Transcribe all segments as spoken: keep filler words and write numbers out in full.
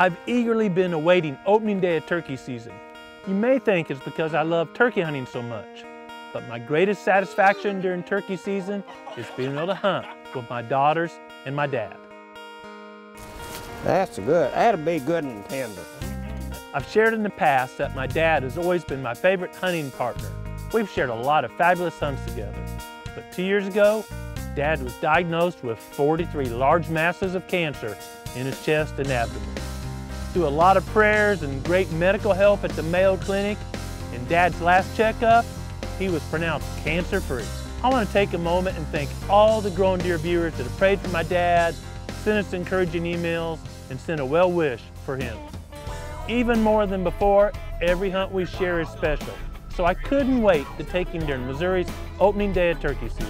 I've eagerly been awaiting opening day of turkey season. You may think it's because I love turkey hunting so much, but my greatest satisfaction during turkey season is being able to hunt with my daughters and my dad. That's a good, that'll be good and tender. I've shared in the past that my dad has always been my favorite hunting partner. We've shared a lot of fabulous hunts together. But two years ago, Dad was diagnosed with forty-three large masses of cancer in his chest and abdomen. Through a lot of prayers and great medical help at the Mayo Clinic, in Dad's last checkup, he was pronounced cancer-free. I want to take a moment and thank all the Growing Deer viewers that have prayed for my dad, sent us encouraging emails, and sent a well wish for him. Even more than before, every hunt we share is special. So I couldn't wait to take him during Missouri's opening day of turkey season.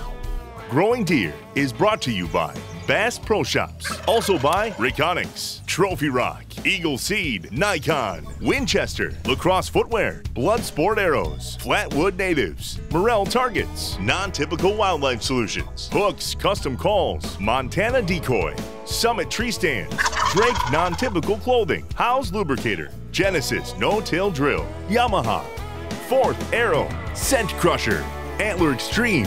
Growing Deer is brought to you by Bass Pro Shops, also by Reconyx, Trophy Rock, Eagle Seed, Nikon, Winchester, LaCrosse Footwear, Blood Sport Arrows, Flatwood Natives, Morrell Targets, Non-Typical Wildlife Solutions, Hooks Custom Calls, Montana Decoy, Summit Tree Stand, Drake Non-Typical Clothing, Howes Lubricator, Genesis No-Till Drill, Yamaha, Fourth Arrow, Scent Crusher, Antler Extreme,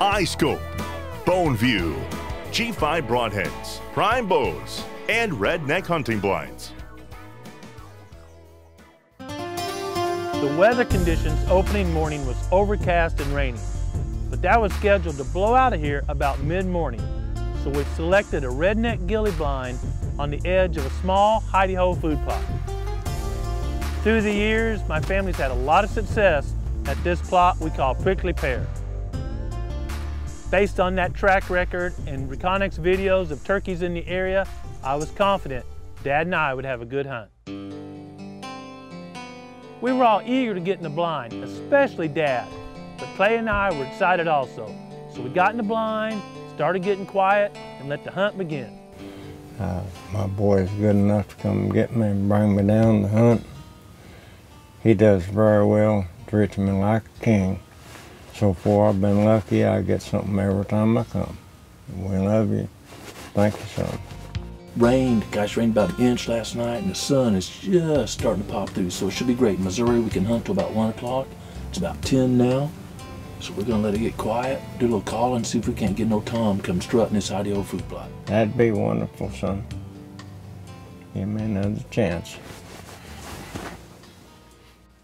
iScope, Bone View, G five Broadheads, Prime Bows, and Redneck Hunting Blinds. The weather conditions opening morning was overcast and rainy, but that was scheduled to blow out of here about mid-morning, so we selected a redneck ghillie blind on the edge of a small hidey-hole food plot. Through the years, my family's had a lot of success at this plot we call prickly pear. Based on that track record and Reconyx videos of turkeys in the area, I was confident Dad and I would have a good hunt. We were all eager to get in the blind, especially Dad, but Clay and I were excited also. So we got in the blind, started getting quiet, and let the hunt begin. Uh, my boy is good enough to come get me and bring me down the hunt. He does very well, treats me like a king. So far I've been lucky, I get something every time I come. We love you. Thank you, son. Rained, gosh, rained about an inch last night, and the sun is just starting to pop through, so it should be great. In Missouri, we can hunt till about one o'clock. It's about ten now, so we're gonna let it get quiet, do a little call, and see if we can't get no Tom come strutting this hidey old food plot. That'd be wonderful, son. Give me another chance.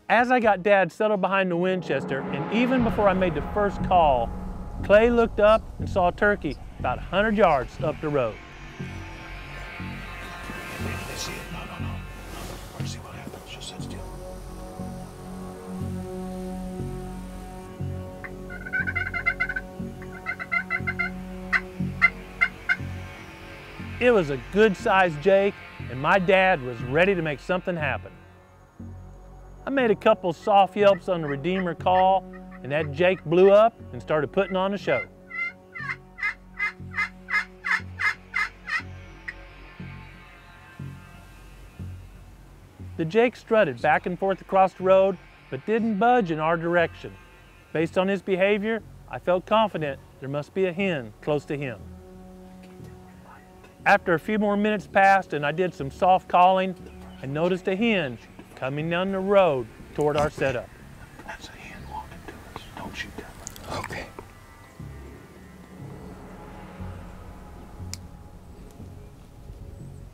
As I got Dad settled behind the Winchester, and even before I made the first call, Clay looked up and saw a turkey about one hundred yards up the road. They see it. No, no, no. We're gonna see what happens. Just sit still. It was a good-sized Jake, and my dad was ready to make something happen. I made a couple soft yelps on the Redeemer call, and that Jake blew up and started putting on a show. The Jake strutted back and forth across the road, but didn't budge in our direction. Based on his behavior, I felt confident there must be a hen close to him. After a few more minutes passed and I did some soft calling, I noticed a hen coming down the road toward our setup. That's a hen walking to us. Don't shoot that one. Okay.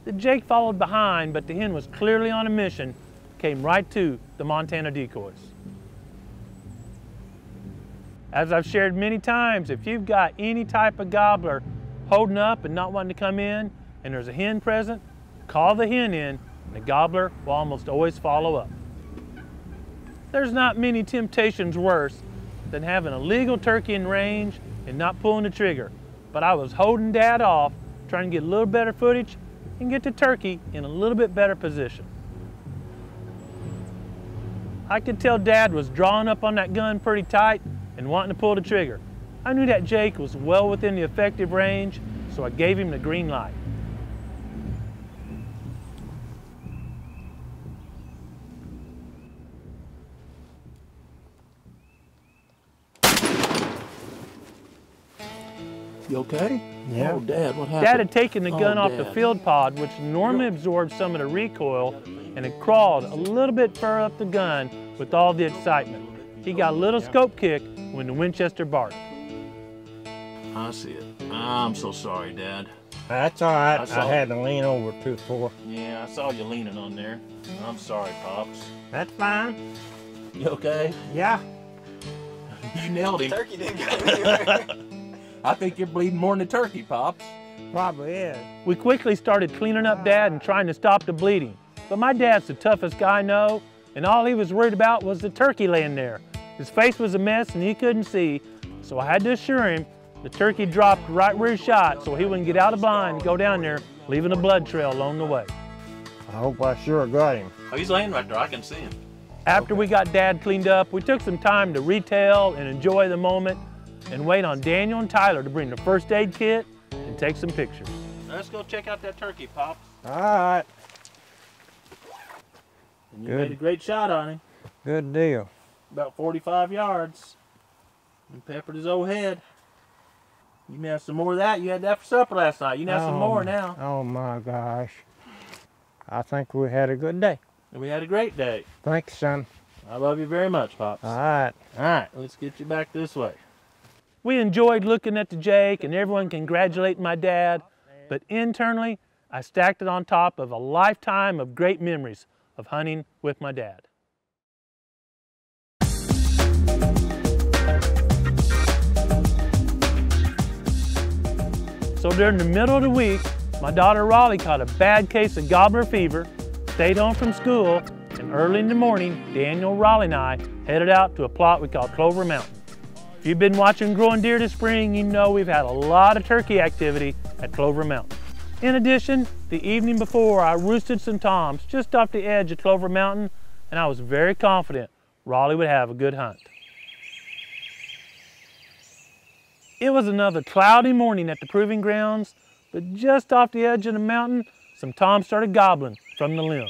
The Jake followed behind, but the hen was clearly on a mission, came right to the Montana decoys. As I've shared many times, if you've got any type of gobbler holding up and not wanting to come in, and there's a hen present, call the hen in. The gobbler will almost always follow up. There's not many temptations worse than having a legal turkey in range and not pulling the trigger, but I was holding Dad off, trying to get a little better footage and get the turkey in a little bit better position. I could tell Dad was drawing up on that gun pretty tight and wanting to pull the trigger. I knew that Jake was well within the effective range, so I gave him the green light. You okay? Yeah. Oh, Dad, what happened? Dad had taken the gun oh, off Dad. the field pod, which normally absorbs some of the recoil, and it crawled a little bit further up the gun with all the excitement. He got a little yeah. scope kick when the Winchester barked. I see it. I'm so sorry, Dad. That's all right. I, I had to lean over too far. Yeah, I saw you leaning on there. I'm sorry, Pops. That's fine. You okay? Yeah. You nailed him. The turkey didn't go anywhere. I think you're bleeding more than the turkey, Pops. Probably is. We quickly started cleaning up Dad and trying to stop the bleeding. But my dad's the toughest guy I know, and all he was worried about was the turkey laying there. His face was a mess and he couldn't see, so I had to assure him the turkey dropped right where he shot so he wouldn't get out of blind and go down there, leaving a blood trail along the way. I hope I sure got him. Oh, he's laying right there. I can see him. After okay. we got Dad cleaned up, we took some time to retail and enjoy the moment and wait on Daniel and Tyler to bring the first aid kit and take some pictures. Now let's go check out that turkey, Pops. All right. And you Good. made a great shot on him. Good deal. About forty-five yards. And peppered his old head. You may have some more of that. You had that for supper last night. You have oh, some more now. Oh my gosh. I think we had a good day. We had a great day. Thanks, son. I love you very much, Pops. All right. All right. Let's get you back this way. We enjoyed looking at the Jake and everyone congratulating my dad, but internally, I stacked it on top of a lifetime of great memories of hunting with my dad. So during the middle of the week, my daughter Raleigh caught a bad case of gobbler fever, stayed home from school, and early in the morning, Daniel, Raleigh, and I headed out to a plot we call Clover Mountain. If you've been watching Growing Deer this spring, you know we've had a lot of turkey activity at Clover Mountain. In addition, the evening before, I roosted some toms just off the edge of Clover Mountain, and I was very confident Raleigh would have a good hunt. It was another cloudy morning at the Proving Grounds, but just off the edge of the mountain, some toms started gobbling from the limb.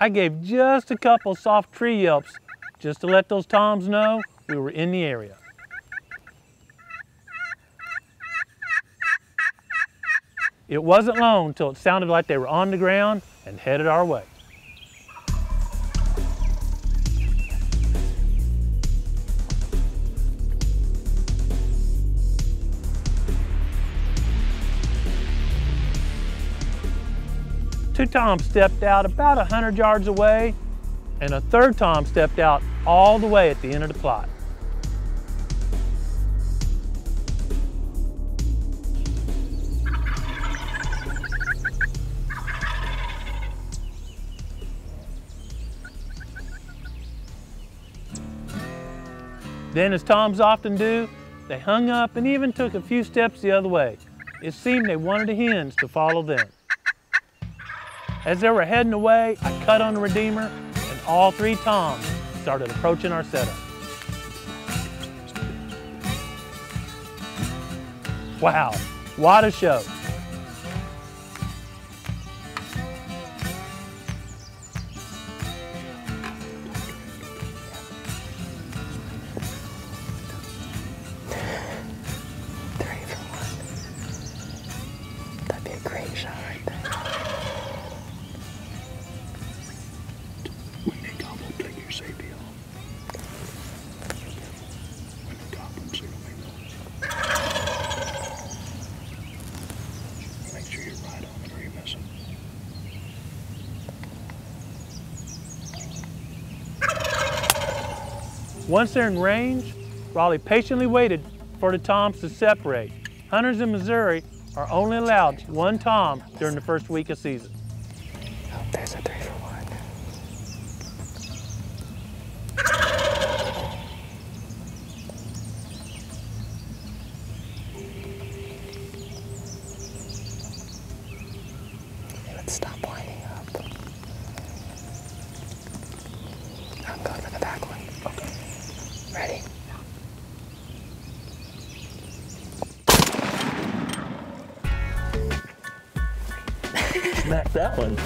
I gave just a couple soft tree yelps just to let those toms know we were in the area. It wasn't long until it sounded like they were on the ground and headed our way. Two toms stepped out about a hundred yards away, and a third tom stepped out all the way at the end of the plot. Then, as toms often do, they hung up and even took a few steps the other way. It seemed they wanted the hens to follow them. As they were heading away, I cut on the Redeemer, and all three toms started approaching our setup. Wow, what a show. Once they're in range, Raleigh patiently waited for the toms to separate. Hunters in Missouri are only allowed one tom during the first week of season. Oh, there's a three for one. Let's stop lining up. I'm going for the back one. Okay. Ready? that one.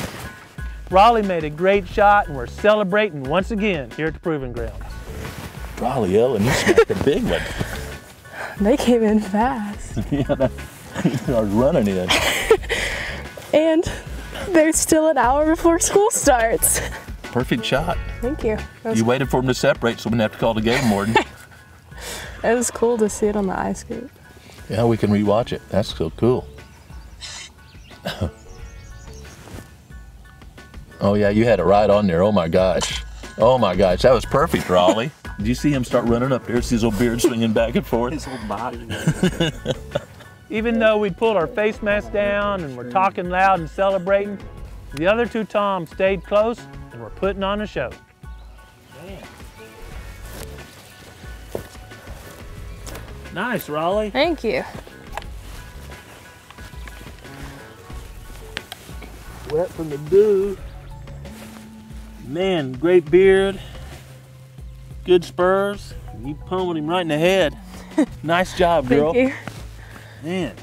Raleigh made a great shot, and we're celebrating once again here at the Proving Grounds. Raleigh Ellen, you smacked a big one. They came in fast. Yeah, that, I was running in. And there's still an hour before school starts. Perfect shot. Thank you. You cool. Waited for them to separate, so we didn't have to call the game warden. It was cool to see it on the iScope. Yeah, we can rewatch it. That's so cool. Oh yeah, you had it right on there. Oh my gosh. Oh my gosh, that was perfect, Raleigh. Did you see him start running up there? See his old beard swinging back and forth? His whole body. Even though we pulled our face mask down and we're talking loud and celebrating, the other two toms stayed close and were putting on a show. Damn. Nice, Raleigh. Thank you. Wet from the dew. Man, great beard, good spurs. You pummeled him right in the head. Nice job, girl. Thank you. Man,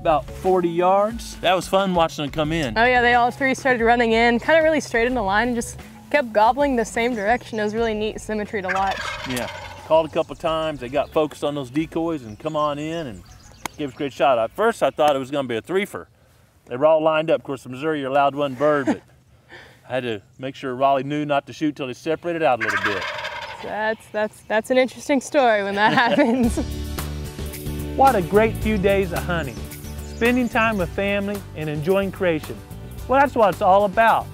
about forty yards. That was fun watching them come in. Oh yeah, they all three started running in, kind of really straight in the line and just kept gobbling the same direction. It was really neat symmetry to watch. Yeah, called a couple times. They got focused on those decoys and come on in and gave us a great shot. At first, I thought it was gonna be a threefer. They were all lined up. Of course, in Missouri, you're allowed one bird, but I had to make sure Raleigh knew not to shoot till they separated out a little bit. That's, that's, that's an interesting story when that happens. What a great few days of hunting, spending time with family and enjoying creation. Well, that's what it's all about.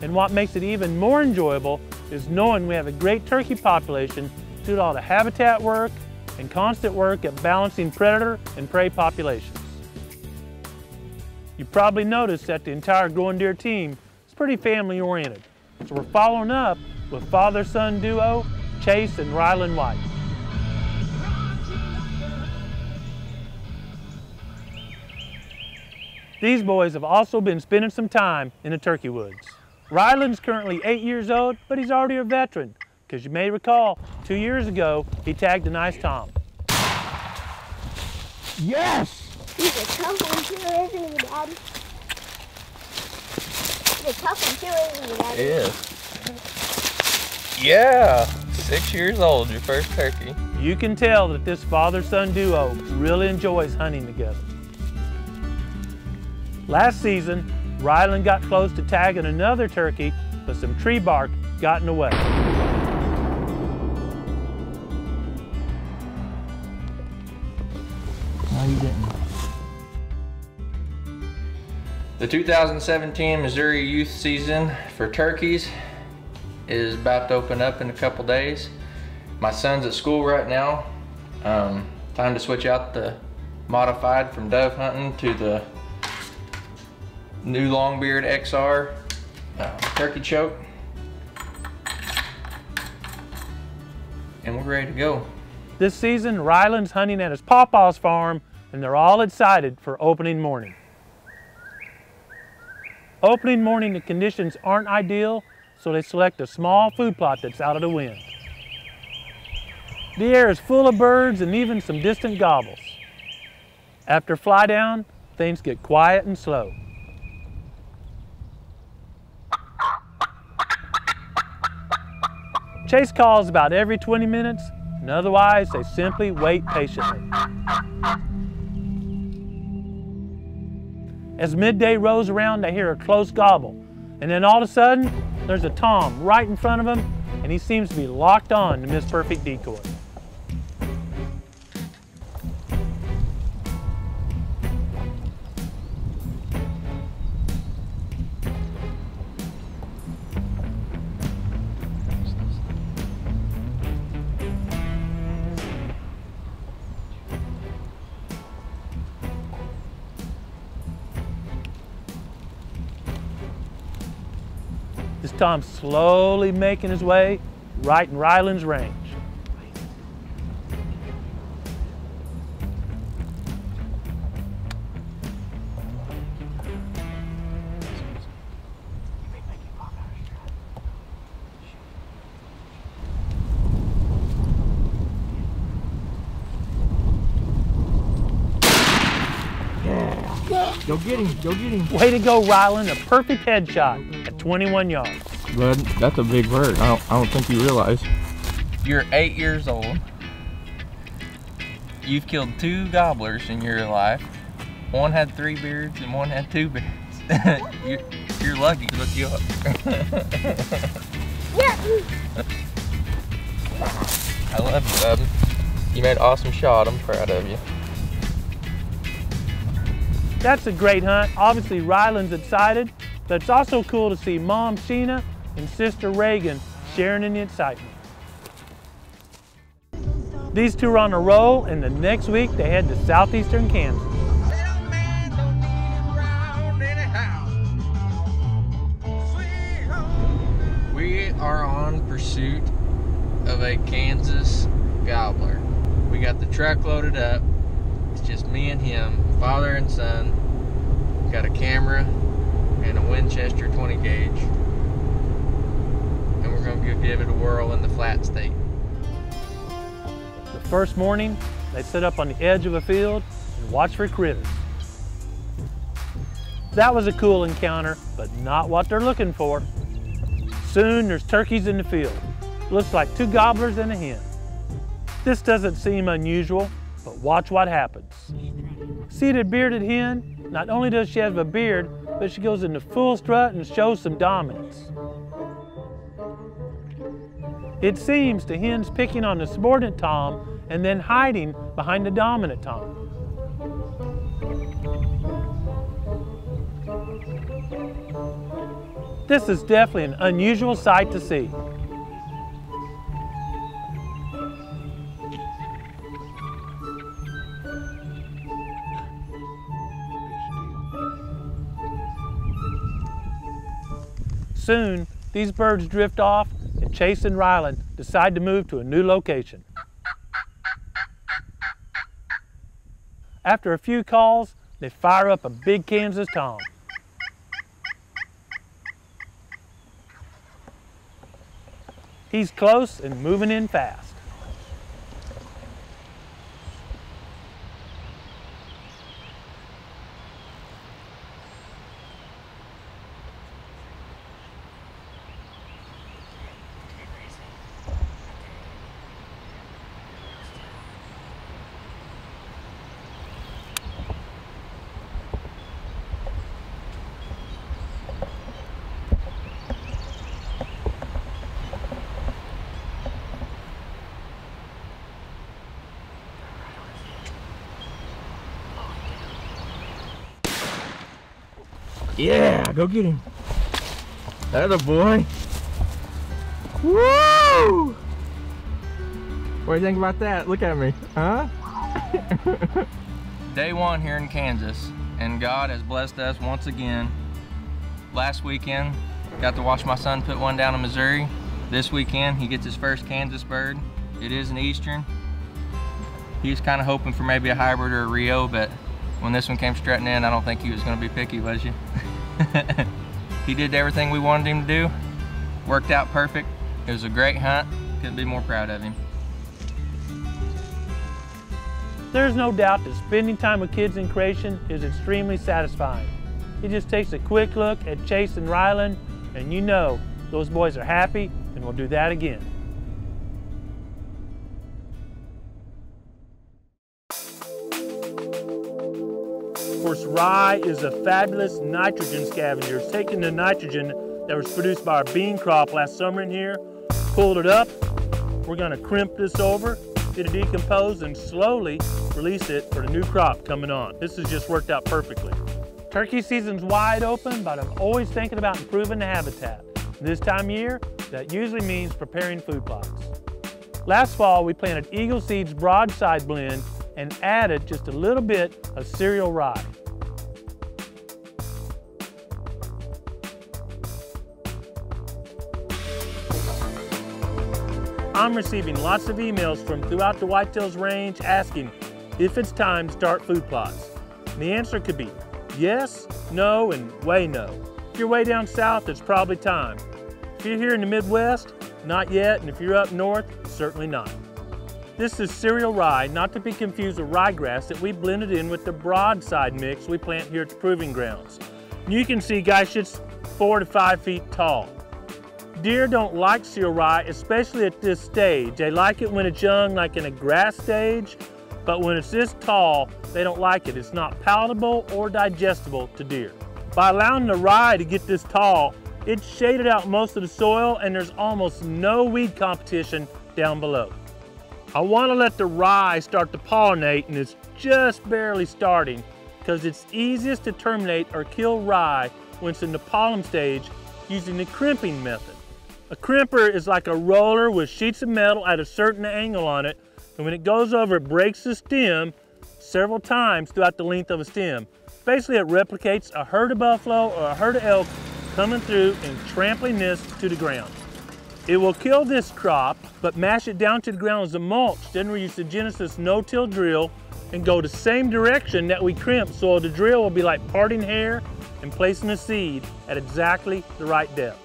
And what makes it even more enjoyable is knowing we have a great turkey population due to all the habitat work and constant work at balancing predator and prey populations. You probably noticed that the entire Growing Deer team pretty family-oriented. So we're following up with father-son duo, Chase and Rylan White. These boys have also been spending some time in the turkey woods. Rylan's currently eight years old, but he's already a veteran, because you may recall, two years ago, he tagged a nice tom. Yes! He's a tough one too, isn't he, Daddy? It's tough and too, isn't it? It is. Yeah, six years old, your first turkey. You can tell that this father-son duo really enjoys hunting together. Last season, Rylan got close to tagging another turkey, but some tree bark got in the way. No, you didn't. The two thousand seventeen Missouri youth season for turkeys is about to open up in a couple days. My son's at school right now. Um, time to switch out the modified from dove hunting to the new Longbeard X R uh, turkey choke. And we're ready to go. This season, Rylan's hunting at his pawpaw's farm, and they're all excited for opening morning. Opening morning, the conditions aren't ideal, so they select a small food plot that's out of the wind. The air is full of birds and even some distant gobbles. After fly down, things get quiet and slow. Chase calls about every twenty minutes, and otherwise they simply wait patiently. As midday rolls around, they hear a close gobble. And then all of a sudden, there's a tom right in front of him, and he seems to be locked on to Miss Perfect Decoy. Tom's slowly making his way right in Rylan's range. Yeah. Go get him, go get him. Way to go, Rylan, a perfect headshot at twenty-one yards. Bud, that's a big bird. I don't, I don't think you realize. You're eight years old. You've killed two gobblers in your life. One had three beards and one had two beards. you're, you're lucky to look you up. I love you, bud. You made an awesome shot. I'm proud of you. That's a great hunt. Obviously, Rylan's excited, but it's also cool to see Mom Sheena and Sister Reagan sharing in the excitement. These two are on a roll, and the next week they head to southeastern Kansas. We are on pursuit of a Kansas gobbler. We got the truck loaded up. It's just me and him, father and son. We got a camera and a Winchester twenty gauge. And we're gonna give it a whirl in the flat state. The first morning, they set up on the edge of a field and watch for critters. That was a cool encounter, but not what they're looking for. Soon there's turkeys in the field. Looks like two gobblers and a hen. This doesn't seem unusual, but watch what happens. See the bearded hen? Not only does she have a beard, but she goes into full strut and shows some dominance. It seems the hen's picking on the subordinate tom and then hiding behind the dominant tom. This is definitely an unusual sight to see. Soon, these birds drift off, and Chase and Rylan decide to move to a new location. After a few calls, they fire up a big Kansas tom. He's close and moving in fast. Yeah, go get him. That a boy. Woo! What do you think about that? Look at me, huh? Day one here in Kansas, and God has blessed us once again. Last weekend, got to watch my son put one down in Missouri. This weekend, he gets his first Kansas bird. It is an Eastern. He was kind of hoping for maybe a hybrid or a Rio, but when this one came strutting in, I don't think he was gonna be picky, was you? He did everything we wanted him to do. Worked out perfect. It was a great hunt. Couldn't be more proud of him. There's no doubt that spending time with kids in creation is extremely satisfying. It just takes a quick look at Chase and Rylan, and you know those boys are happy and will do that again. Of course, rye is a fabulous nitrogen scavenger. It's taking the nitrogen that was produced by our bean crop last summer in here, pulled it up. We're gonna crimp this over, get it decomposed, and slowly release it for the new crop coming on. This has just worked out perfectly. Turkey season's wide open, but I'm always thinking about improving the habitat. This time of year, that usually means preparing food plots. Last fall, we planted Eagle Seed's broadside blend and added just a little bit of cereal rye. I'm receiving lots of emails from throughout the Whitetails range asking if it's time to start food plots. And the answer could be yes, no, and way no. If you're way down south, it's probably time. If you're here in the Midwest, not yet, and if you're up north, certainly not. This is cereal rye, not to be confused with ryegrass, that we blended in with the broadside mix we plant here at the Proving Grounds. You can see, guys, it's four to five feet tall. Deer don't like cereal rye, especially at this stage. They like it when it's young, like in a grass stage, but when it's this tall, they don't like it. It's not palatable or digestible to deer. By allowing the rye to get this tall, it shaded out most of the soil and there's almost no weed competition down below. I want to let the rye start to pollinate, and it's just barely starting because it's easiest to terminate or kill rye when it's in the pollen stage using the crimping method. A crimper is like a roller with sheets of metal at a certain angle on it, and when it goes over, it breaks the stem several times throughout the length of a stem. Basically, it replicates a herd of buffalo or a herd of elk coming through and trampling this to the ground. It will kill this crop, but mash it down to the ground as a mulch. Then we use the Genesis No-Till Drill and go the same direction that we crimp, so the drill will be like parting hair and placing the seed at exactly the right depth.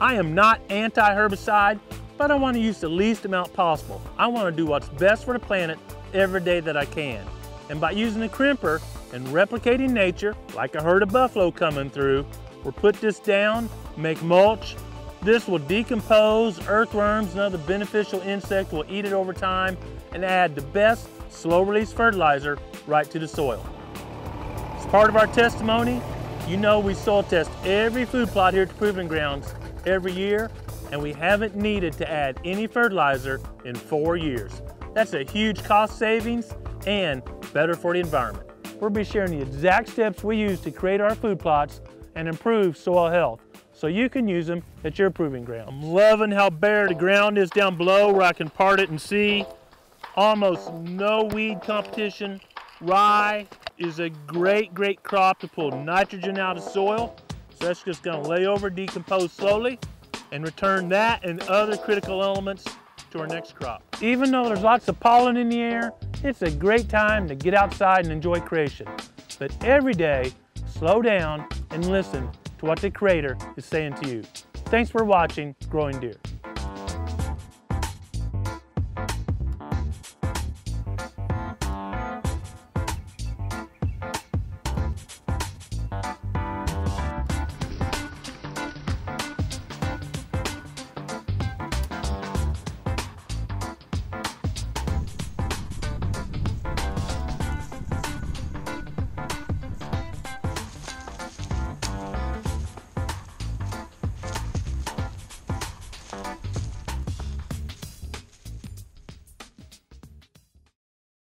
I am not anti-herbicide, but I want to use the least amount possible. I want to do what's best for the planet every day that I can. And by using the crimper and replicating nature, like a herd of buffalo coming through, we'll put this down, make mulch. This will decompose, earthworms and other beneficial insects will eat it over time and add the best slow-release fertilizer right to the soil. As part of our testimony, you know we soil test every food plot here at the Proving Grounds every year, and we haven't needed to add any fertilizer in four years. That's a huge cost savings and better for the environment. We'll be sharing the exact steps we use to create our food plots and improve soil health, so you can use them at your proving ground. I'm loving how bare the ground is down below where I can part it and see. Almost no weed competition. Rye is a great, great crop to pull nitrogen out of soil. So that's just gonna lay over, decompose slowly, and return that and other critical elements to our next crop. Even though there's lots of pollen in the air, it's a great time to get outside and enjoy creation. But every day, slow down and listen to what the Creator is saying to you. Thanks for watching Growing Deer.